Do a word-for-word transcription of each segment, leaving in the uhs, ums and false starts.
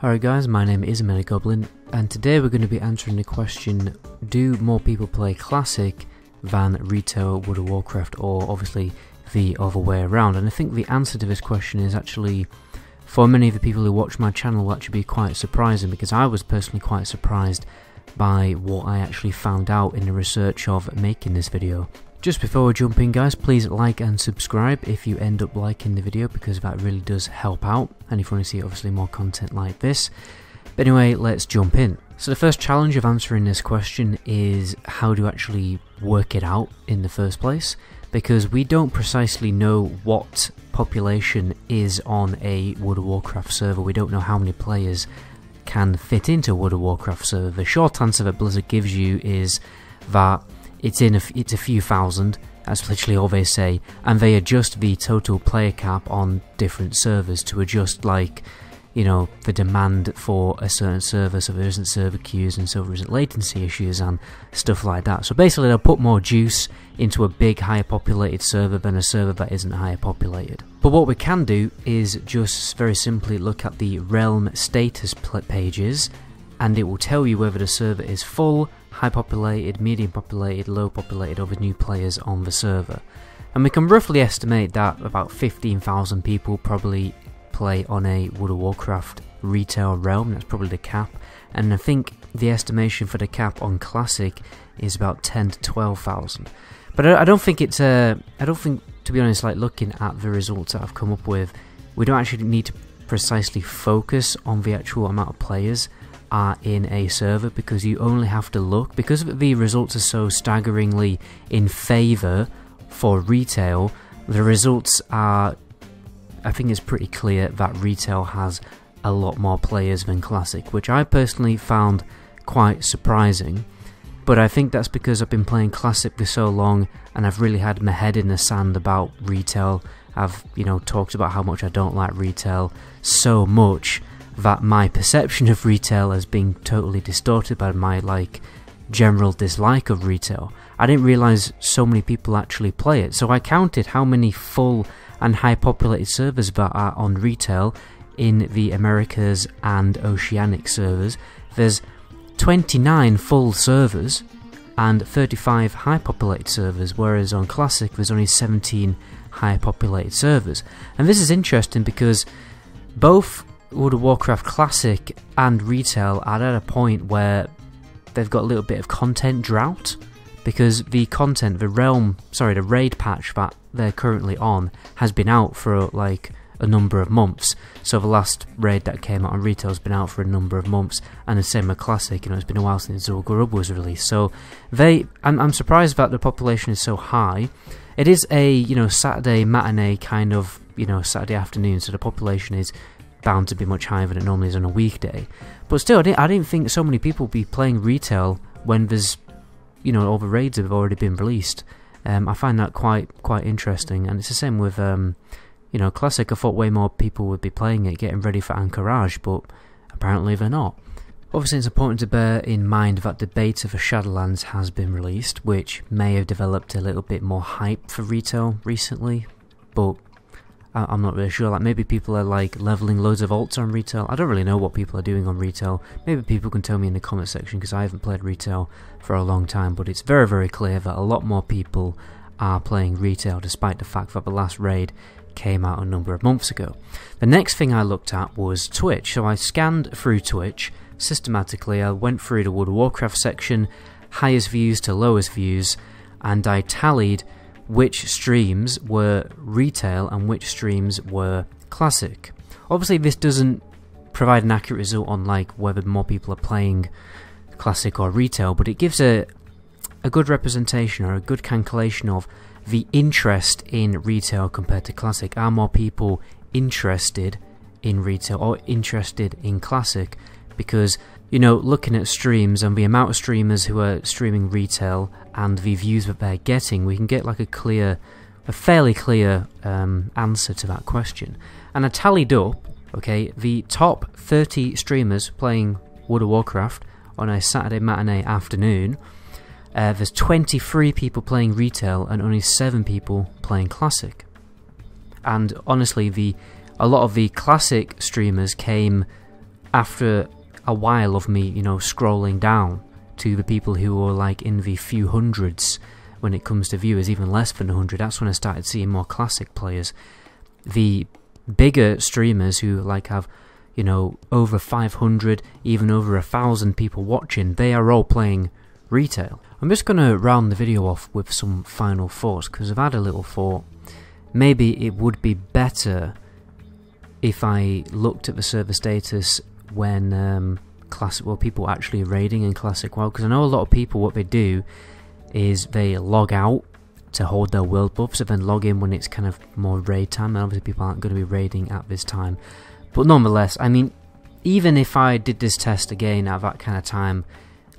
Alright guys, my name is MetaGoblin, and today we're going to be answering the question, do more people play Classic than Retail World of Warcraft, or obviously the other way around? And I think the answer to this question is actually, for many of the people who watch my channel, will actually be quite surprising, because I was personally quite surprised by what I actually found out in the research of making this video. Just before we jump in guys, please like and subscribe if you end up liking the video, because that really does help out, and if you want to see obviously more content like this. But anyway, let's jump in. So the first challenge of answering this question is how to actually work it out in the first place, because we don't precisely know what population is on a World of Warcraft server. We don't know how many players can fit into a World of Warcraft server. The short answer that Blizzard gives you is that It's in a, it's a few thousand, that's literally all they say, and they adjust the total player cap on different servers to adjust, like, you know, the demand for a certain server, so there isn't server queues and so there isn't latency issues and stuff like that. So basically they'll put more juice into a big higher populated server than a server that isn't higher populated. But what we can do is just very simply look at the realm status pages, and it will tell you whether the server is full, high populated, medium populated, low populated, over new players on the server. And we can roughly estimate that about fifteen thousand people probably play on a World of Warcraft retail realm, that's probably the cap. And I think the estimation for the cap on Classic is about ten to twelve thousand. But I don't think it's a, I don't think, to be honest, like looking at the results that I've come up with, we don't actually need to precisely focus on the actual amount of players are in a server, because you only have to look, because the results are so staggeringly in favor for retail, the results are, I think it's pretty clear that retail has a lot more players than Classic, which I personally found quite surprising. But I think that's because I've been playing Classic for so long and I've really had my head in the sand about retail. I've, you know, talked about how much I don't like retail so much that my perception of retail has been totally distorted by my, like, general dislike of retail. I didn't realise so many people actually play it, so I counted how many full and high populated servers that are on retail in the Americas and Oceanic servers. There's twenty-nine full servers and thirty-five high populated servers, whereas on Classic there's only seventeen high populated servers. And this is interesting because both World of Warcraft Classic and retail are at a point where they've got a little bit of content drought, because the content, the realm, sorry, the raid patch that they're currently on has been out for like a number of months. So the last raid that came out on retail has been out for a number of months, and the same with Classic, you know, it's been a while since Zul'Gurub was released. So they, I'm, I'm surprised that the population is so high. It is a, you know, Saturday matinee kind of, you know, Saturday afternoon, so the population is bound to be much higher than it normally is on a weekday. But still, I didn't, I didn't think so many people would be playing retail when there's, you know, all the raids have already been released. Um, I find that quite quite interesting, and it's the same with, um, you know, Classic. I thought way more people would be playing it, getting ready for Anchorage, but apparently they're not. Obviously, it's important to bear in mind that the beta for Shadowlands has been released, which may have developed a little bit more hype for retail recently, but I'm not really sure. Like, maybe people are like leveling loads of alts on retail. I don't really know what people are doing on retail. Maybe people can tell me in the comment section, because I haven't played retail for a long time, but it's very very clear that a lot more people are playing retail, despite the fact that the last raid came out a number of months ago. The next thing I looked at was Twitch. So I scanned through Twitch systematically. I went through the World of Warcraft section, highest views to lowest views, and I tallied which streams were retail and which streams were Classic. Obviously this doesn't provide an accurate result on like whether more people are playing Classic or retail, but it gives a a good representation or a good calculation of the interest in retail compared to Classic. Are more people interested in retail or interested in Classic? Because, you know, looking at streams and the amount of streamers who are streaming retail and the views that they're getting, we can get like a clear, a fairly clear um, answer to that question. And I tallied up, okay, the top thirty streamers playing World of Warcraft on a Saturday matinee afternoon. Uh, there's twenty-three people playing retail and only seven people playing Classic. And honestly, the a lot of the Classic streamers came after a while of me, you know, scrolling down to the people who were like in the few hundreds when it comes to viewers, even less than one hundred, that's when I started seeing more classic players. The bigger streamers who like have, you know, over five hundred, even over a thousand people watching, they are all playing retail. I'm just going to round the video off with some final thoughts, because I've had a little thought. Maybe it would be better if I looked at the server status when um, classic, well, people were actually raiding in Classic WoW, because I know a lot of people, what they do is they log out to hold their world buffs and then log in when it's kind of more raid time, and obviously people aren't going to be raiding at this time. But nonetheless, I mean, even if I did this test again at that kind of time,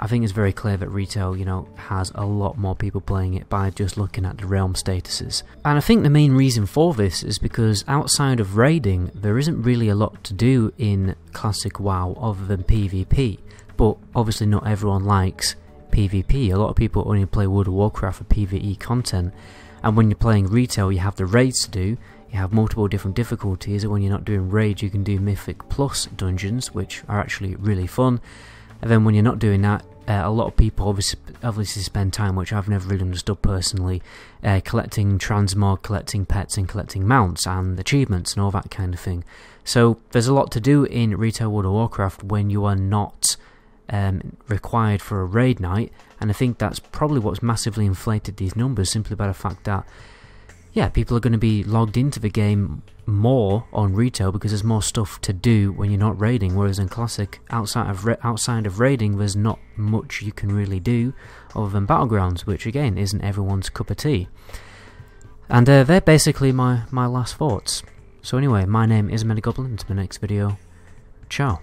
I think it's very clear that retail, you know, has a lot more people playing it by just looking at the realm statuses. And I think the main reason for this is because outside of raiding, there isn't really a lot to do in Classic WoW other than PvP. But obviously not everyone likes PvP. A lot of people only play World of Warcraft for PvE content. And when you're playing retail, you have the raids to do. You have multiple different difficulties. And when you're not doing raids, you can do Mythic Plus dungeons, which are actually really fun. And then when you're not doing that, uh, a lot of people obviously, obviously spend time, which I've never really understood personally, uh, collecting transmog, collecting pets and collecting mounts and achievements and all that kind of thing. So there's a lot to do in retail World of Warcraft when you are not um, required for a raid night, and I think that's probably what's massively inflated these numbers, simply by the fact that, yeah, people are going to be logged into the game more on retail because there's more stuff to do when you're not raiding, whereas in Classic, outside of ra outside of raiding, there's not much you can really do other than Battlegrounds, which again isn't everyone's cup of tea. And uh, they're basically my, my last thoughts. So anyway, my name is MetaGoblin, until the next video, ciao.